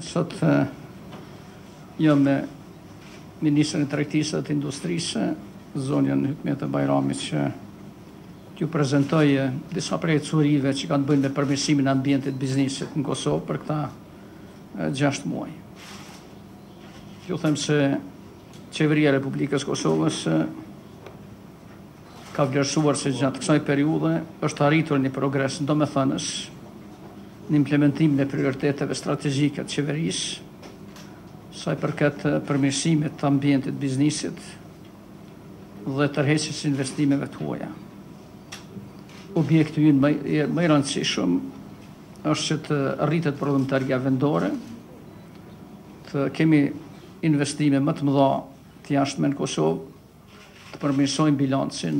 Sot jam me Ministrën e Tregtisë dhe Industrisë, zonjën Hykmete Bajramit, që t'ju prezentoj disa prej ecurive që kanë bëjnë me përmirësimin e ambientit biznisit në Kosovë për këta 6 muaj. Ju them se qeveria e Republikës Kosovës ka vlerësuar se gjatë kësaj periudhe është arritur një progres domethënës në implementimin e prioriteteve strategjike të qeverisë, sa i përket përmirësimit të ambientit biznisit dhe tërheqjes së investimeve të huaja. Objekti ynë më i rëndësishëm është që të rritet prodhimtaria vendore, të kemi investime më të mëdha të jashtme në Kosovë, të përmirësojmë bilancin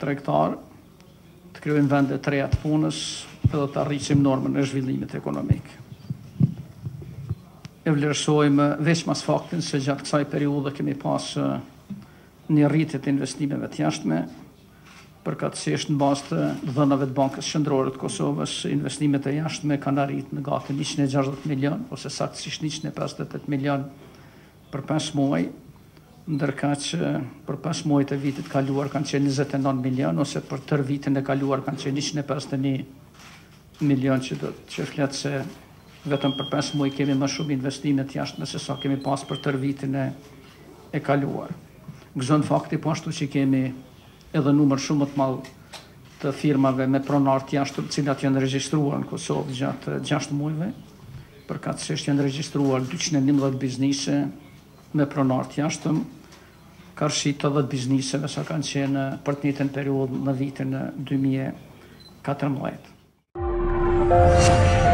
tregtar, të krijojmë vende të reja të punës, edhe të arrisim normën e zhvillimit ekonomik. E vlerësojmë veç mas faktin se gjatë kësaj periudhe kemi pas një rritje të investimeve të jashtme, përkatësisht në bazë të dhënave të Bankës Qendrore të Kosovës, investimet e jashtme kanë arritur në gati 160 milion, ose saktësisht 158 milion për 5 muaj, ndërkaq që për 5 muaj të vitit kaluar kanë qenë 29 milion, ose për tërë vitin e kaluar kanë qenë 151 milion që fletë se vetëm për 5 muaj kemi më shumë investimet jashtme se sa kemi pas për tërë vitin e kaluar. Gëzon fakti po ashtu që kemi edhe numër shumë më të madh të firmave me pronar të jashtëm, cilat janë regjistruar në Kosovë gjatë 6 muajve, përkatësisht janë regjistruar 211 biznise me pronar të jashtëm, karshi 80 bizniseve sa kanë qenë për të njëjtën periudhë në vitin 2014.